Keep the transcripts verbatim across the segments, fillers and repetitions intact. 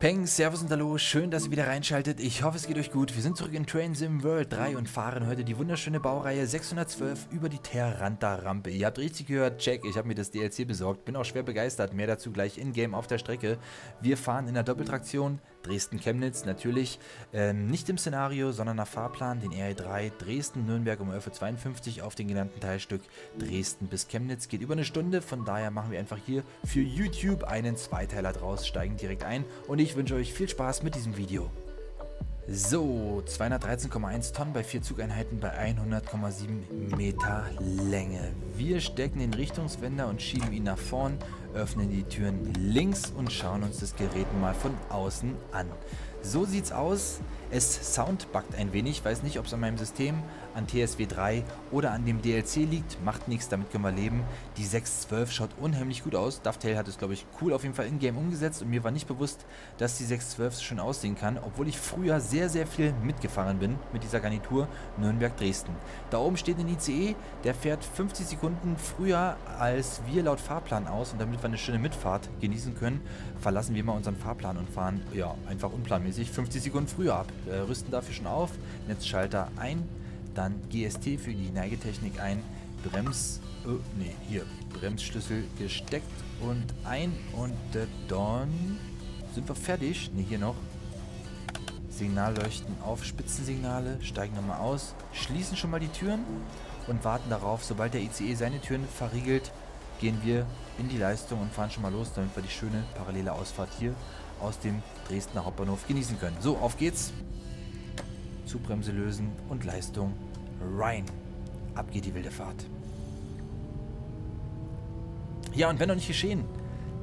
Peng, Servus und Hallo, schön, dass ihr wieder reinschaltet. Ich hoffe, es geht euch gut. Wir sind zurück in Train Sim World drei und fahren heute die wunderschöne Baureihe sechshundertzwölf über die Tharandter Rampe. Ihr habt richtig gehört, check, ich habe mir das D L C besorgt, bin auch schwer begeistert. Mehr dazu gleich in-game auf der Strecke. Wir fahren in der Doppeltraktion Dresden-Chemnitz, natürlich ähm, nicht im Szenario, sondern nach Fahrplan, den R E drei Dresden-Nürnberg um elf Uhr zweiundfünfzig auf den genannten Teilstück Dresden bis Chemnitz. Geht über eine Stunde, von daher machen wir einfach hier für YouTube einen Zweiteiler draus, steigen direkt ein und ich wünsche euch viel Spaß mit diesem Video. So, zweihundertdreizehn Komma eins Tonnen bei vier Zugeinheiten bei hundert Komma sieben Meter Länge. Wir stecken den Richtungswender und schieben ihn nach vorn, öffnen die Türen links und schauen uns das Gerät mal von außen an. So sieht's aus. Es soundbuggt ein wenig, weiß nicht, ob es an meinem System, an T S W drei oder an dem D L C liegt, macht nichts, damit können wir leben. Die sechshundertzwölf schaut unheimlich gut aus, Dovetail hat es, glaube ich, cool auf jeden Fall in-game umgesetzt und mir war nicht bewusst, dass die sechshundertzwölf so schön aussehen kann, obwohl ich früher sehr, sehr viel mitgefahren bin mit dieser Garnitur Nürnberg-Dresden. Da oben steht ein I C E, der fährt fünfzig Sekunden früher als wir laut Fahrplan aus und damit wir eine schöne Mitfahrt genießen können, verlassen wir mal unseren Fahrplan und fahren, ja, einfach unplanmäßig fünfzig Sekunden früher ab. Rüsten dafür schon auf, Netzschalter ein, dann G S T für die Neigetechnik ein, Brems, oh, nee, hier, Bremsschlüssel gesteckt und ein und äh, dann sind wir fertig, ne, hier noch, Signalleuchten auf, Spitzensignale, steigen nochmal aus, schließen schon mal die Türen und warten darauf, sobald der I C E seine Türen verriegelt, gehen wir in die Leistung und fahren schon mal los, damit wir die schöne parallele Ausfahrt hier aus dem Dresdner Hauptbahnhof genießen können. So, auf geht's. Zugbremse lösen und Leistung rein. Ab geht die wilde Fahrt. Ja, und wenn noch nicht geschehen,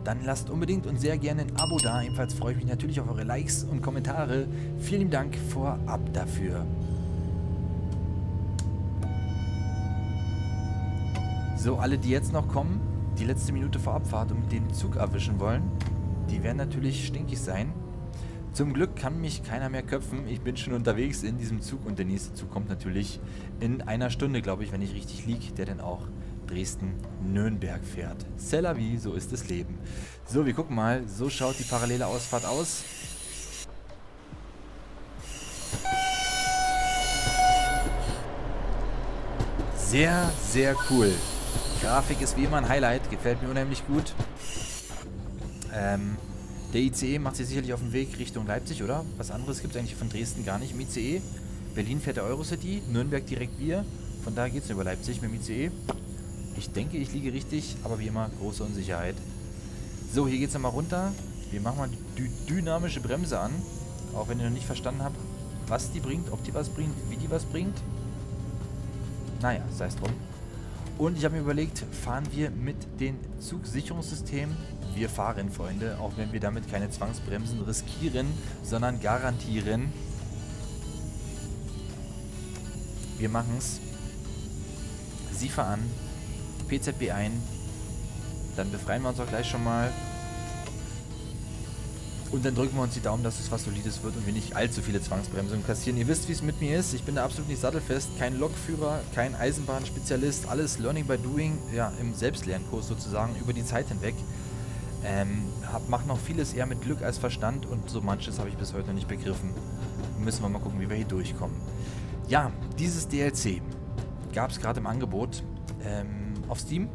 dann lasst unbedingt und sehr gerne ein Abo da. Ebenfalls freue ich mich natürlich auf eure Likes und Kommentare. Vielen lieben Dank vorab dafür. So, alle, die jetzt noch kommen, die letzte Minute vor Abfahrt und den Zug erwischen wollen, die werden natürlich stinkig sein. Zum Glück kann mich keiner mehr köpfen. Ich bin schon unterwegs in diesem Zug und der nächste Zug kommt natürlich in einer Stunde, glaube ich, wenn ich richtig liege, der dann auch Dresden-Nürnberg fährt. C'est la vie, so ist das Leben. So, wir gucken mal. So schaut die parallele Ausfahrt aus. Sehr, sehr cool. Die Grafik ist wie immer ein Highlight. Gefällt mir unheimlich gut. Ähm, der I C E macht sich sicherlich auf den Weg Richtung Leipzig, oder? Was anderes gibt es eigentlich von Dresden gar nicht im I C E. Berlin fährt der Eurocity, Nürnberg direkt wir. Von da geht es über Leipzig mit dem I C E. Ich denke, ich liege richtig, aber wie immer große Unsicherheit. So, hier geht es nochmal runter. Wir machen mal die dynamische Bremse an. Auch wenn ihr noch nicht verstanden habt, was die bringt, ob die was bringt, wie die was bringt. Naja, sei es drum. Und ich habe mir überlegt, fahren wir mit dem Zugsicherungssystem. Wir fahren, Freunde, auch wenn wir damit keine Zwangsbremsen riskieren, sondern garantieren. Wir machen es. SIFA an, P Z B ein, dann befreien wir uns auch gleich schon mal. Und dann drücken wir uns die Daumen, dass es was Solides wird und wir nicht allzu viele Zwangsbremsungen kassieren. Ihr wisst, wie es mit mir ist. Ich bin da absolut nicht sattelfest. Kein Lokführer, kein Eisenbahnspezialist. Alles Learning by Doing, ja, im Selbstlernkurs sozusagen über die Zeit hinweg. Ähm, mache noch vieles eher mit Glück als Verstand und so manches habe ich bis heute noch nicht begriffen. Müssen wir mal gucken, wie wir hier durchkommen. Ja, dieses D L C gab es gerade im Angebot ähm, auf Steam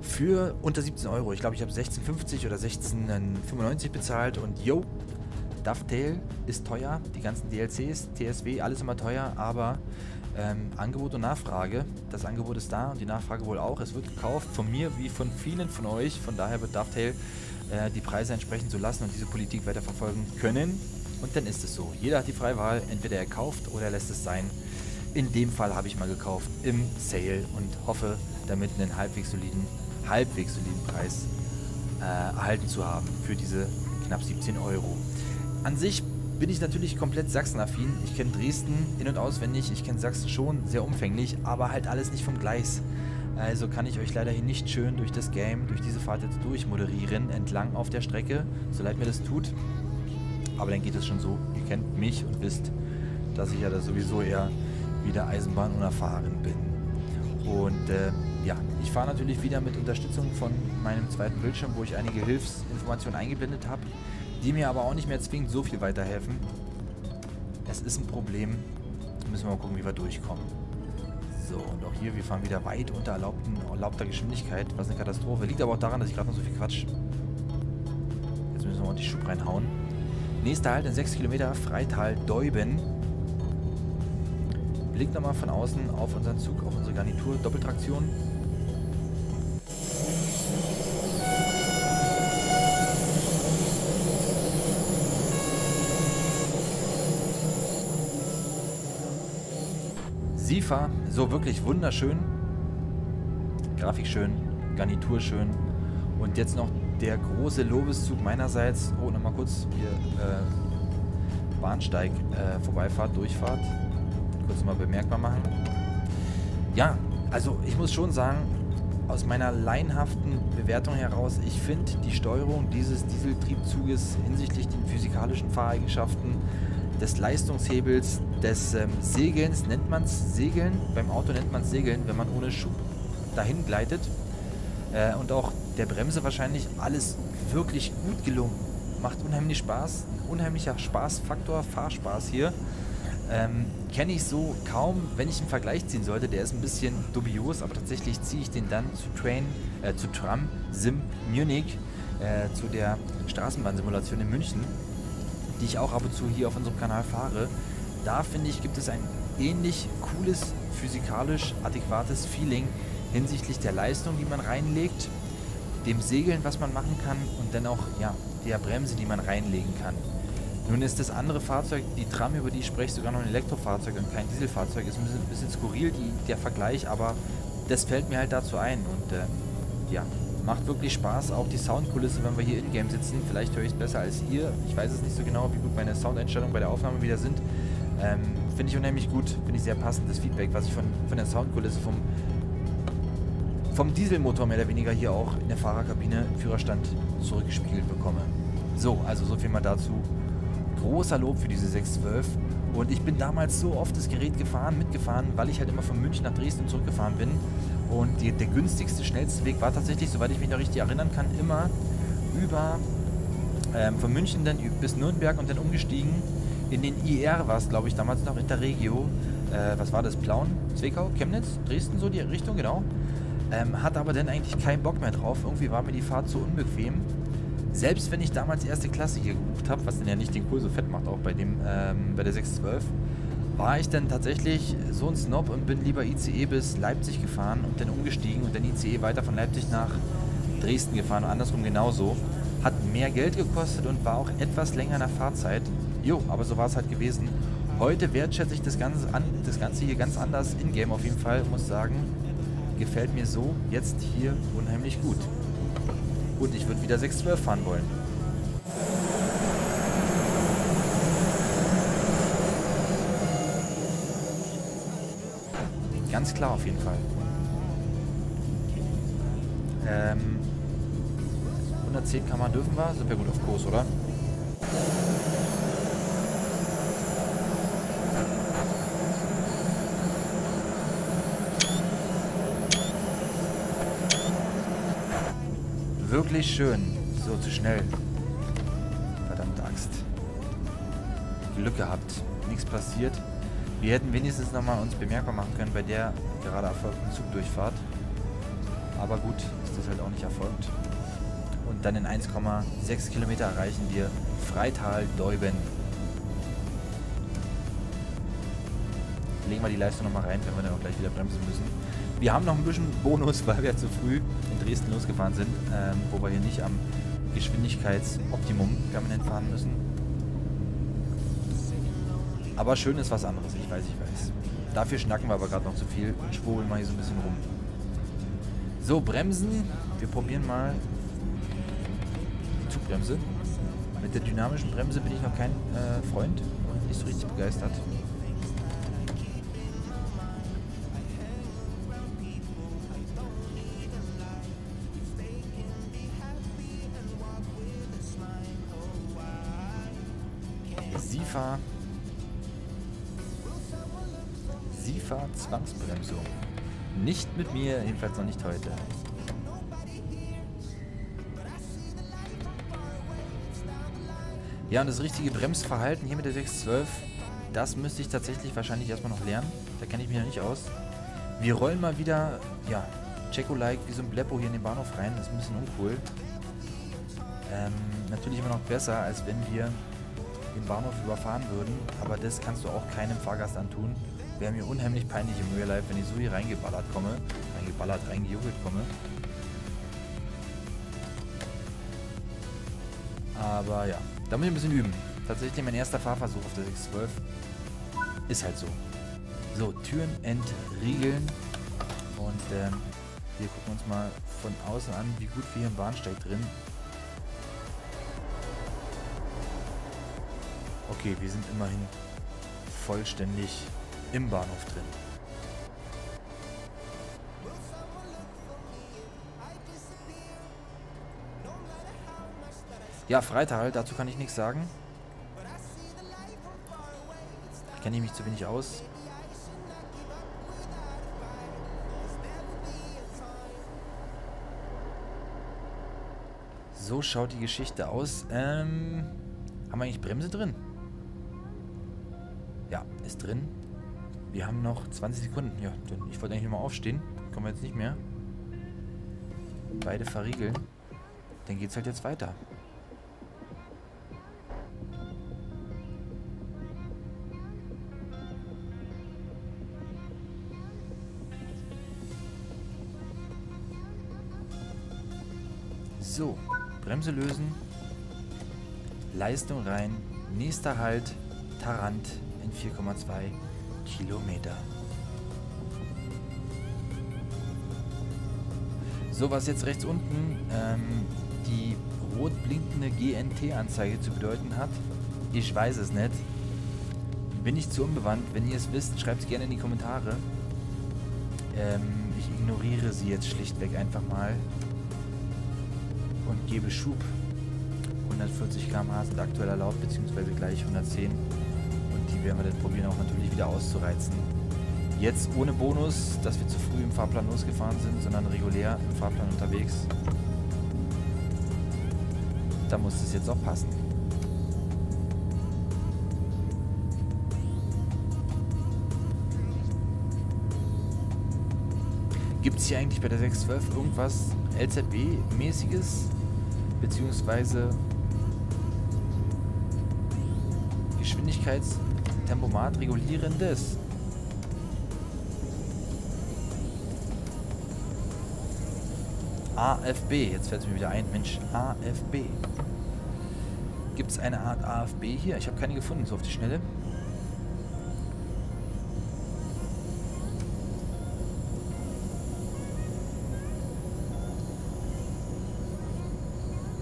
für unter siebzehn Euro. Ich glaube, ich habe sechzehn fünfzig oder sechzehn fünfundneunzig bezahlt und yo, Dovetail ist teuer, die ganzen D L Cs, T S W, alles immer teuer, aber ähm, Angebot und Nachfrage, das Angebot ist da und die Nachfrage wohl auch, es wird gekauft von mir wie von vielen von euch, von daher wird Dovetail äh, die Preise entsprechend so lassen und diese Politik weiterverfolgen können und dann ist es so, jeder hat die freie Wahl, entweder er kauft oder er lässt es sein. In dem Fall habe ich mal gekauft im Sale und hoffe damit einen halbwegs soliden, halbwegs soliden Preis äh, erhalten zu haben für diese knapp siebzehn Euro. An sich bin ich natürlich komplett sachsenaffin. Ich kenne Dresden in- und auswendig, ich kenne Sachsen schon sehr umfänglich, aber halt alles nicht vom Gleis. Also kann ich euch leider hier nicht schön durch das Game, durch diese Fahrt jetzt durchmoderieren, entlang auf der Strecke, so leid mir das tut. Aber dann geht es schon so, ihr kennt mich und wisst, dass ich ja da sowieso eher wieder Eisenbahn unerfahren bin. Und äh, ja, ich fahre natürlich wieder mit Unterstützung von meinem zweiten Bildschirm, wo ich einige Hilfsinformationen eingeblendet habe. die mir aber auch nicht mehr zwingend so viel weiterhelfen. Es ist ein Problem. Müssen wir mal gucken, wie wir durchkommen. So, und auch hier, wir fahren wieder weit unter erlaubten, erlaubter Geschwindigkeit, was eine Katastrophe. Liegt aber auch daran, dass ich gerade noch so viel Quatsch. Jetzt müssen wir mal ordentlich Schub reinhauen. Nächster Halt in sechs Kilometer, Freital-Deuben. Blick nochmal von außen auf unseren Zug, auf unsere Garnitur, Doppeltraktion. SIFA, so wirklich wunderschön. Grafik schön, Garnitur schön. Und jetzt noch der große Lobeszug meinerseits. Oh, nochmal kurz hier äh, Bahnsteig, äh, Vorbeifahrt, Durchfahrt. Kurz mal bemerkbar machen. Ja, also ich muss schon sagen, aus meiner laienhaften Bewertung heraus, ich finde die Steuerung dieses Dieseltriebzuges hinsichtlich den physikalischen Fahreigenschaften, des Leistungshebels, des ähm, Segelns, nennt man es Segeln, beim Auto nennt man es Segeln, wenn man ohne Schub dahin gleitet, äh, und auch der Bremse wahrscheinlich, alles wirklich gut gelungen. Macht unheimlich Spaß, ein unheimlicher Spaßfaktor, Fahrspaß hier. Ähm, kenne ich so kaum, wenn ich einen Vergleich ziehen sollte, der ist ein bisschen dubios, aber tatsächlich ziehe ich den dann zu Train, äh, zu Tram Sim Munich, äh, zu der Straßenbahnsimulation in München, die ich auch ab und zu hier auf unserem Kanal fahre. Da, finde ich, gibt es ein ähnlich cooles, physikalisch adäquates Feeling hinsichtlich der Leistung, die man reinlegt, dem Segeln, was man machen kann, und dann auch, ja, der Bremse, die man reinlegen kann. Nun ist das andere Fahrzeug, die Tram, über die ich spreche, sogar noch ein Elektrofahrzeug und kein Dieselfahrzeug. Ist ein bisschen, ein bisschen skurril, die, der Vergleich, aber das fällt mir halt dazu ein. Und äh, ja, macht wirklich Spaß, auch die Soundkulisse, wenn wir hier in-game sitzen. Vielleicht höre ich es besser als ihr. Ich weiß es nicht so genau, wie gut meine Soundeinstellungen bei der Aufnahme wieder sind. Ähm, finde ich unheimlich gut, finde ich sehr passendes Feedback, was ich von, von der Soundkulisse, vom, vom Dieselmotor mehr oder weniger hier auch in der Fahrerkabine, Führerstand zurückgespiegelt bekomme. So, also so viel mal dazu. Großer Lob für diese sechs zwölf, und ich bin damals so oft das Gerät gefahren, mitgefahren, weil ich halt immer von München nach Dresden zurückgefahren bin, und die, der günstigste, schnellste Weg war tatsächlich, soweit ich mich noch richtig erinnern kann, immer über ähm, von München dann bis Nürnberg und dann umgestiegen in den I R, war es glaube ich damals noch Interregio, äh, was war das, Plauen, Zwickau, Chemnitz, Dresden, so die Richtung, genau, ähm, hatte aber dann eigentlich keinen Bock mehr drauf, irgendwie war mir die Fahrt zu unbequem. Selbst wenn ich damals erste Klasse hier gebucht habe, was dann ja nicht den Kohl so fett macht, auch bei dem ähm, bei der sechs zwölf, war ich dann tatsächlich so ein Snob und bin lieber I C E bis Leipzig gefahren und dann umgestiegen und dann I C E weiter von Leipzig nach Dresden gefahren und andersrum genauso. Hat mehr Geld gekostet und war auch etwas länger in der Fahrzeit. Jo, aber so war es halt gewesen. Heute wertschätze ich das Ganze, an, das Ganze hier ganz anders in-game auf jeden Fall, muss sagen, gefällt mir so jetzt hier unheimlich gut. Gut, ich würde wieder sechs zwölf fahren wollen. Ganz klar auf jeden Fall. Ähm, hundertzehn Kammer dürfen wir? Sind wir gut auf Kurs, oder? Wirklich schön. So, zu schnell. Verdammte Axt. Glück gehabt. Nichts passiert. Wir hätten wenigstens nochmal uns bemerkbar machen können bei der gerade erfolgten Zugdurchfahrt. Aber gut, ist das halt auch nicht erfolgt. Und dann in eins Komma sechs Kilometer erreichen wir Freital-Deuben. Legen wir die Leistung nochmal rein, wenn wir dann auch gleich wieder bremsen müssen. Wir haben noch ein bisschen Bonus, weil wir zu früh in Dresden losgefahren sind, ähm, wo wir hier nicht am Geschwindigkeitsoptimum permanent fahren müssen. Aber schön ist was anderes, ich weiß, ich weiß. Dafür schnacken wir aber gerade noch zu viel und schwurbeln mal hier so ein bisschen rum. So, bremsen. Wir probieren mal die Zugbremse. Mit der dynamischen Bremse bin ich noch kein äh, Freund und nicht so richtig begeistert. SIFA, SIFA Zwangsbremsung. Nicht mit mir, jedenfalls noch nicht heute. Ja, und das richtige Bremsverhalten hier mit der sechs zwölf, das müsste ich tatsächlich wahrscheinlich erstmal noch lernen. Da kenne ich mich ja nicht aus. Wir rollen mal wieder, ja, Checo-like wie so ein Bleppo hier in den Bahnhof rein. Das ist ein bisschen uncool. Ähm, natürlich immer noch besser, als wenn wir den Bahnhof überfahren würden. Aber das kannst du auch keinem Fahrgast antun. Wäre mir unheimlich peinlich im Real Life, wenn ich so hier reingeballert komme. Reingeballert, reingejuckelt komme. Aber ja, da muss ich ein bisschen üben. Tatsächlich mein erster Fahrversuch auf der sechs zwölf. Ist halt so. So, Türen entriegeln. Und ähm, wir gucken uns mal von außen an, wie gut wir hier im Bahnsteig drin. Okay, wir sind immerhin vollständig im Bahnhof drin. Ja, Freital, dazu kann ich nichts sagen. Da kenne ich mich zu wenig aus. So schaut die Geschichte aus. Ähm, haben wir eigentlich Bremse drin? Ja, ist drin. Wir haben noch zwanzig Sekunden. Ja, ich wollte eigentlich nochmal aufstehen. Kommen wir jetzt nicht mehr. Beide verriegeln. Dann geht's halt jetzt weiter. So, Bremse lösen, Leistung rein, nächster Halt, Tharand in vier Komma zwei Kilometer. So, was jetzt rechts unten ähm, die rot blinkende G N T-Anzeige zu bedeuten hat, ich weiß es nicht. Bin ich zu unbewandt, wenn ihr es wisst, schreibt es gerne in die Kommentare. Ähm, ich ignoriere sie jetzt schlichtweg einfach mal. Und gebe Schub. hundertvierzig Kilometer pro Stunde ist aktuell erlaubt, beziehungsweise gleich hundertzehn. Und die werden wir dann probieren, auch natürlich wieder auszureizen. Jetzt ohne Bonus, dass wir zu früh im Fahrplan losgefahren sind, sondern regulär im Fahrplan unterwegs. Da muss es jetzt auch passen. Gibt es hier eigentlich bei der sechs zwölf irgendwas L Z B-mäßiges? Beziehungsweise Geschwindigkeitstempomat regulierendes. A F B, jetzt fällt es mir wieder ein, Mensch, A F B. Gibt es eine Art A F B hier? Ich habe keine gefunden, so auf die Schnelle.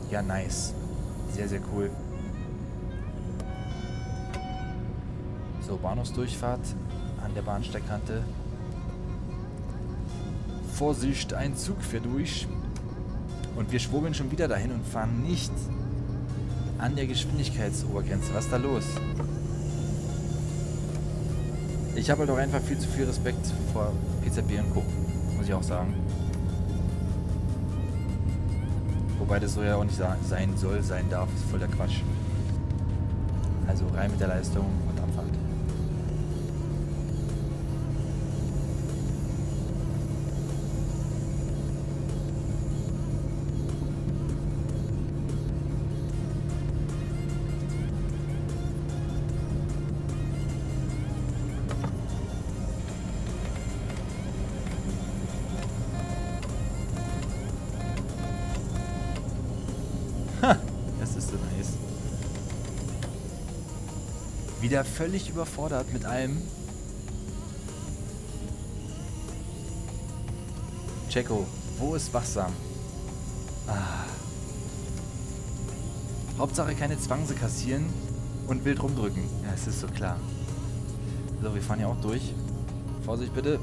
Ja, nice. Sehr, sehr cool. So, Bahnhofsdurchfahrt an der Bahnsteigkante. Vorsicht, ein Zug fährt durch. Und wir schwurbeln schon wieder dahin und fahren nicht an der Geschwindigkeitsobergrenze. Was ist da los? Ich habe halt auch einfach viel zu viel Respekt vor P Z B und Co. Muss ich auch sagen. Wobei das so ja auch nicht sein soll, sein darf, ist voll der Quatsch. Also rein mit der Leistung und Abfahrt. Wieder völlig überfordert mit allem. Checo, wo ist wachsam? Ah. Hauptsache keine Zwangse kassieren und wild rumdrücken. Ja, es ist so klar. So, wir fahren ja auch durch. Vorsicht bitte.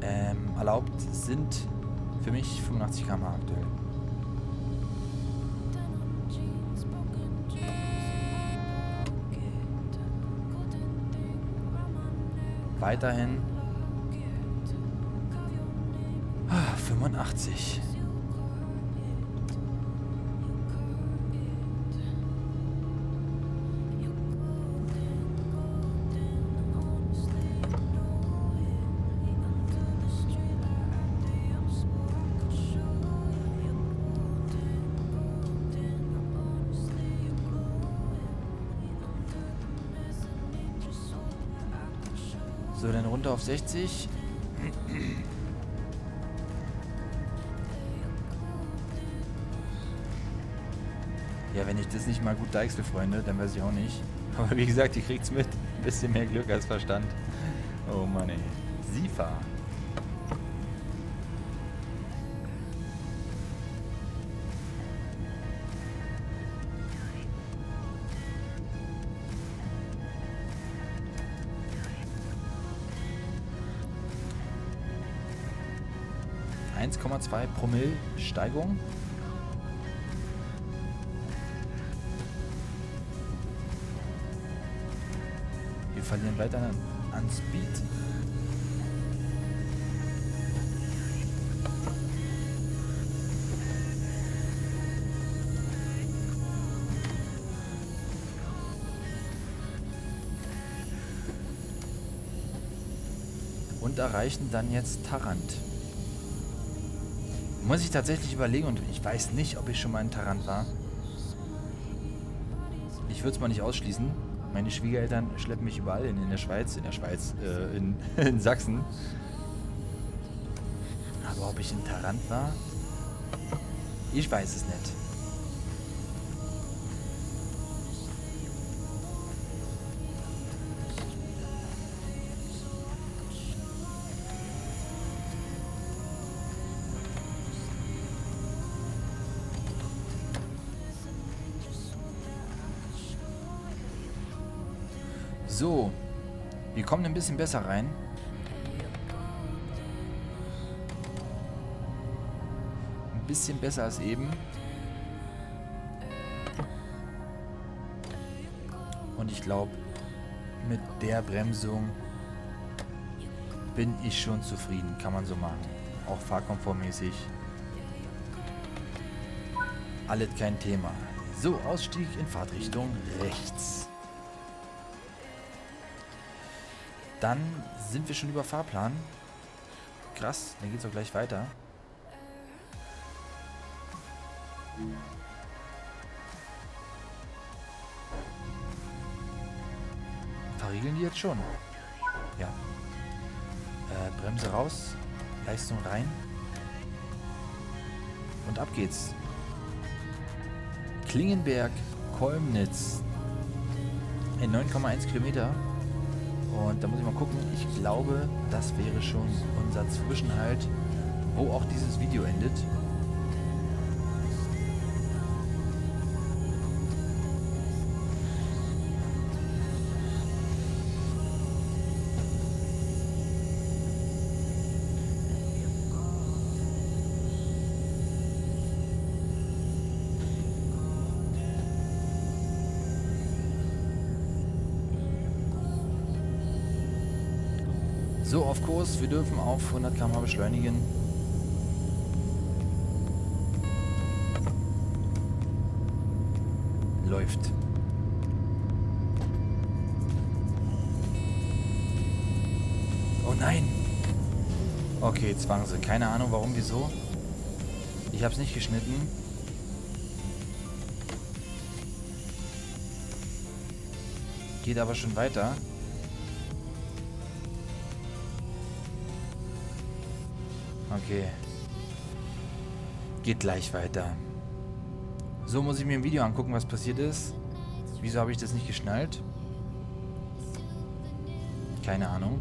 Ähm, erlaubt sind für mich fünfundachtzig Kilometer pro Stunde aktuell. Weiterhin fünfundachtzig. So, dann runter auf sechzig. Ja, wenn ich das nicht mal gut deichsel, Freunde, dann weiß ich auch nicht. Aber wie gesagt, die kriegt's mit. Ein bisschen mehr Glück als Verstand. Oh Mann, ey. SIFA. eins Komma zwei Promille Steigung. Wir verlieren weiter an, an Speed. Und erreichen dann jetzt Tharand. Muss ich tatsächlich überlegen, und ich weiß nicht, ob ich schon mal in Tharand war. Ich würde es mal nicht ausschließen. Meine Schwiegereltern schleppen mich überall hin, in der Schweiz, in der Schweiz, äh, in, in Sachsen. Aber ob ich in Tharand war? Ich weiß es nicht. So, wir kommen ein bisschen besser rein. Ein bisschen besser als eben. Und ich glaube, mit der Bremsung bin ich schon zufrieden. Kann man so machen. Auch fahrkomfortmäßig. Alles kein Thema. So, Ausstieg in Fahrtrichtung rechts. Dann sind wir schon über Fahrplan. Krass, dann geht's auch gleich weiter. Verriegeln die jetzt schon? Ja. Äh, Bremse raus, Leistung rein. Und ab geht's. Klingenberg-Kolmnitz. In neun Komma eins Kilometer. Und da muss ich mal gucken, ich glaube, das wäre schon unser Zwischenhalt, wo auch dieses Video endet. So, auf Kurs, wir dürfen auf hundert Kilometer pro Stunde beschleunigen. Läuft. Oh nein! Okay, Zwangsel. Keine Ahnung warum, wieso. Ich hab's nicht geschnitten. Geht aber schon weiter. Okay. Geht gleich weiter. So muss ich mir im Video angucken, was passiert ist. Wieso habe ich das nicht geschnallt? Keine Ahnung.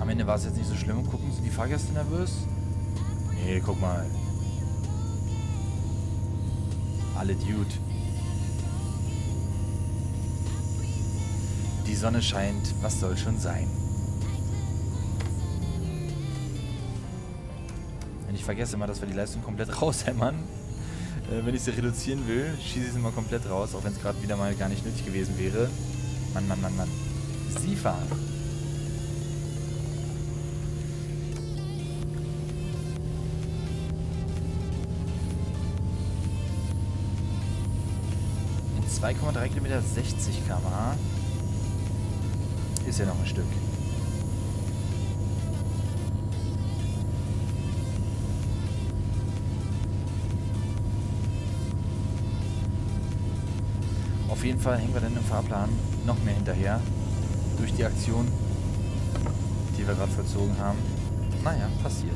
Am Ende war es jetzt nicht so schlimm. Gucken, sind die Fahrgäste nervös? Nee, guck mal. Alle Dude. Die Sonne scheint, was soll schon sein. Und ich vergesse immer, dass wir die Leistung komplett raushämmern. Äh, wenn ich sie reduzieren will, schieße ich sie immer komplett raus, auch wenn es gerade wieder mal gar nicht nötig gewesen wäre. Mann, Mann, Mann, Mann. SIFA. In zwei Komma drei Kilometer sechzig Kilometer pro Stunde. Ist ja noch ein Stück. Auf jeden Fall hängen wir dann im Fahrplan noch mehr hinterher. Durch die Aktion, die wir gerade vollzogen haben. Naja, passiert.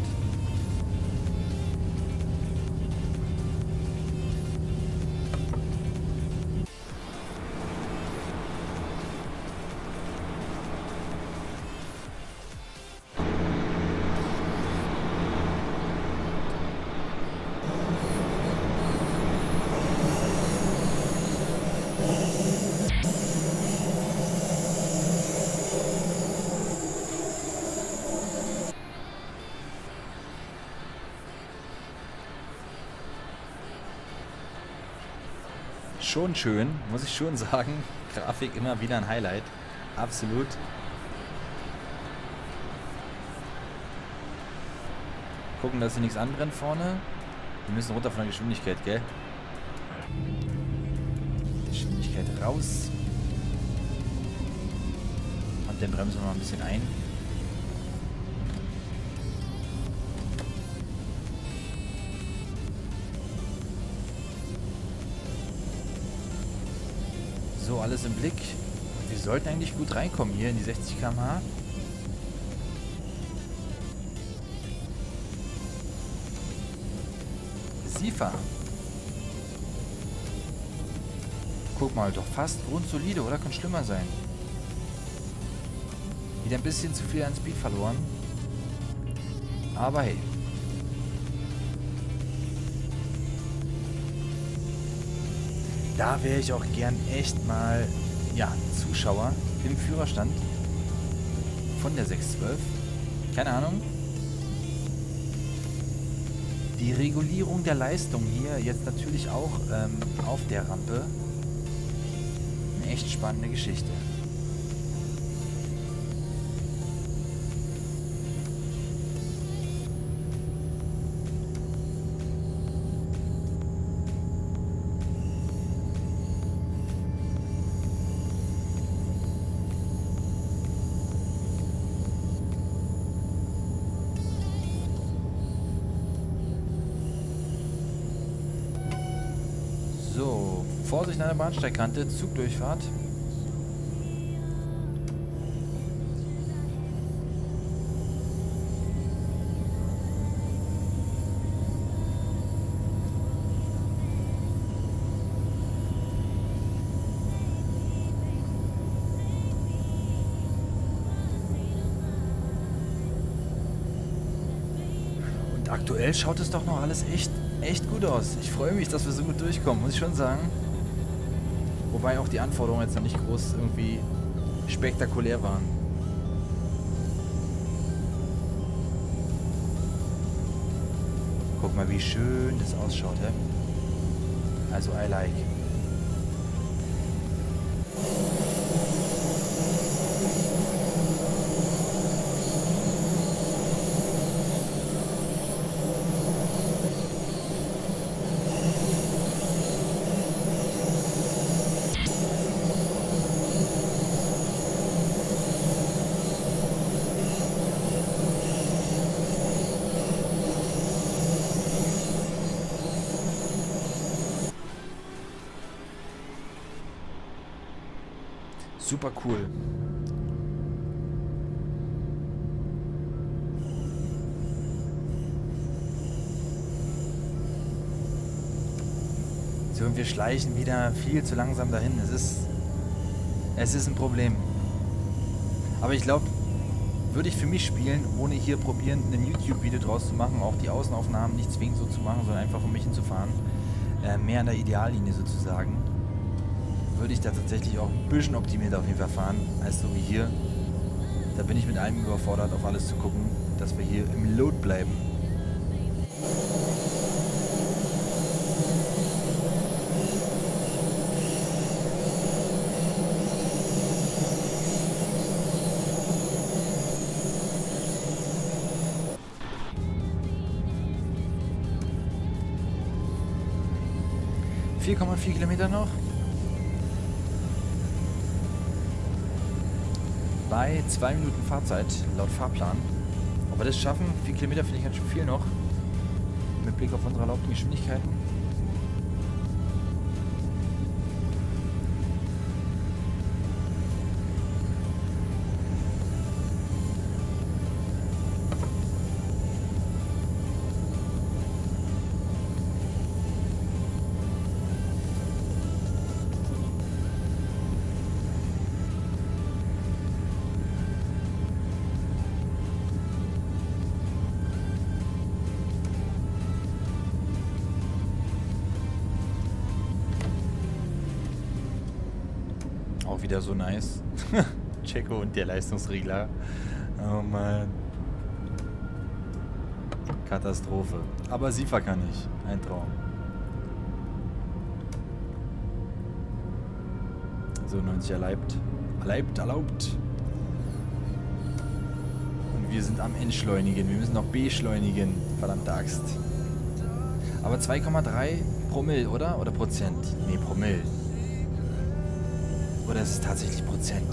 Schon schön, muss ich schon sagen. Grafik immer wieder ein Highlight. Absolut. Gucken, dass hier nichts anbrennt vorne. Wir müssen runter von der Geschwindigkeit, gell? Geschwindigkeit raus. Und dann bremsen wir mal ein bisschen ein. So, alles im Blick. Wir sollten eigentlich gut reinkommen hier in die sechzig Kilometer pro Stunde. SIFA. Guck mal, doch fast grundsolide, oder? Kann schlimmer sein. Wieder ein bisschen zu viel an Speed verloren. Aber hey. Da wäre ich auch gern echt mal, ja, Zuschauer im Führerstand von der sechs zwölf. Keine Ahnung. Die Regulierung der Leistung hier jetzt natürlich auch ähm, auf der Rampe. Eine echt spannende Geschichte. So, Vorsicht an der Bahnsteigkante, Zugdurchfahrt. Und aktuell schaut es doch noch alles echt Echt gut aus. Ich freue mich, dass wir so gut durchkommen, muss ich schon sagen. Wobei auch die Anforderungen jetzt noch nicht groß irgendwie spektakulär waren. Guck mal, wie schön das ausschaut, hä? Also, I like. Super cool. So, und wir schleichen wieder viel zu langsam dahin. Es ist, es ist ein Problem. Aber ich glaube, würde ich für mich spielen, ohne hier probieren, ein YouTube-Video draus zu machen, auch die Außenaufnahmen nicht zwingend so zu machen, sondern einfach um mich hinzufahren, äh, mehr an der Ideallinie sozusagen, würde ich da tatsächlich auch ein bisschen optimierter auf jeden Fall fahren, als so wie hier. Da bin ich mit allem überfordert, auf alles zu gucken, dass wir hier im Lot bleiben. vier Komma vier Kilometer noch. Bei zwei Minuten Fahrzeit, laut Fahrplan. Ob wir das schaffen, vier Kilometer finde ich ganz schön viel noch. Mit Blick auf unsere erlaubten Geschwindigkeiten. auch wieder so nice. Checo und der Leistungsregler. Oh Mann. Katastrophe. Aber SIFA kann ich. Ein Traum. So, neunzig erlaubt. Erlaubt, erlaubt. Und wir sind am Entschleunigen. Wir müssen noch beschleunigen. Verdammte Axt. Aber zwei Komma drei Promille, oder? Oder Prozent? Nee, Promille. Oder ist es tatsächlich Prozent?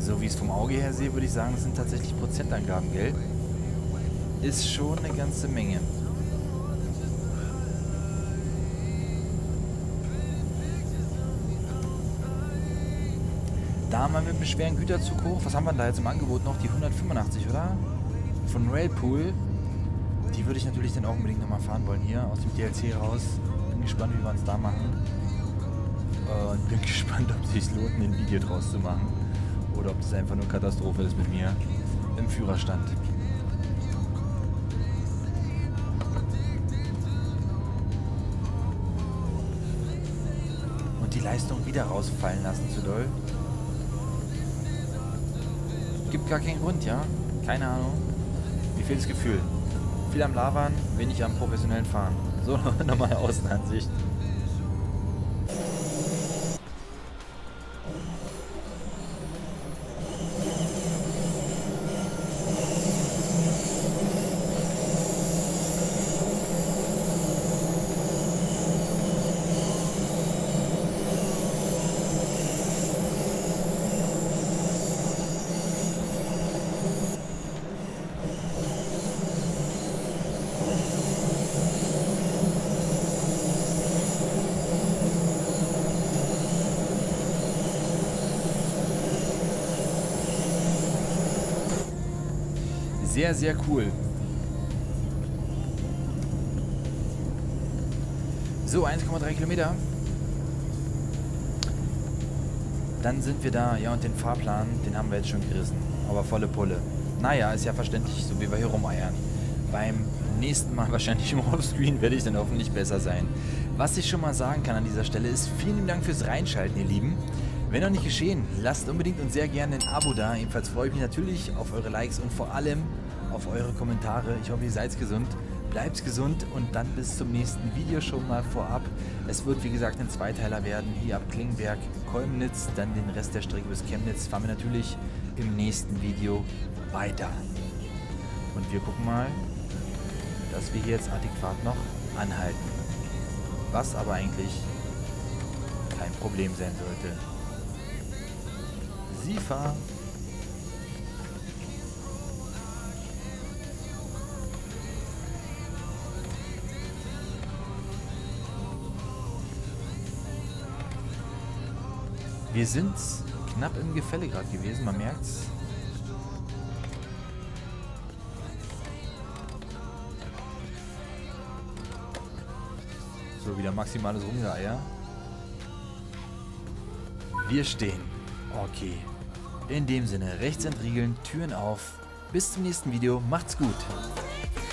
So wie ich es vom Auge her sehe, würde ich sagen, es sind tatsächlich Prozentangaben, gell? Ist schon eine ganze Menge. Da haben wir mit schweren Güterzug hoch. Was haben wir da jetzt im Angebot noch? Die hundertfünfundachtzig, oder? Von Railpool. Die würde ich natürlich dann auch unbedingt nochmal fahren wollen hier aus dem D L C raus. Bin gespannt, wie wir uns da machen. Und bin gespannt, ob es sich lohnt, ein Video draus zu machen. Oder ob das einfach nur Katastrophe ist mit mir im Führerstand. Und die Leistung wieder rausfallen lassen, zu doll. Gibt gar keinen Grund, ja? Keine Ahnung. Mir fehlt das Gefühl. Viel am Labern, wenig am professionellen Fahren. So, normale Außenansicht. Sehr, sehr cool. So, eins Komma drei Kilometer. Dann sind wir da. Ja, und den Fahrplan, den haben wir jetzt schon gerissen. Aber volle Pulle. Naja, ist ja verständlich, so wie wir hier rumeiern. Beim nächsten Mal wahrscheinlich im Offscreen werde ich dann hoffentlich besser sein. Was ich schon mal sagen kann an dieser Stelle ist, vielen Dank fürs Reinschalten, ihr Lieben. Wenn noch nicht geschehen, lasst unbedingt und sehr gerne ein Abo da. Jedenfalls freue ich mich natürlich auf eure Likes und vor allem auf eure Kommentare. Ich hoffe, ihr seid gesund, bleibt gesund und dann bis zum nächsten Video schon mal vorab. Es wird, wie gesagt, ein Zweiteiler werden. Hier ab Klingenberg-Kolmnitz, dann den Rest der Strecke bis Chemnitz fahren wir natürlich im nächsten Video weiter. Und wir gucken mal, dass wir hier jetzt adäquat noch anhalten. Was aber eigentlich kein Problem sein sollte. SIFA. Wir sind knapp im Gefälle gerade gewesen, man merkt's. So, wieder maximales Rumgeeier. Wir stehen. Okay. In dem Sinne, rechts entriegeln, Türen auf. Bis zum nächsten Video. Macht's gut.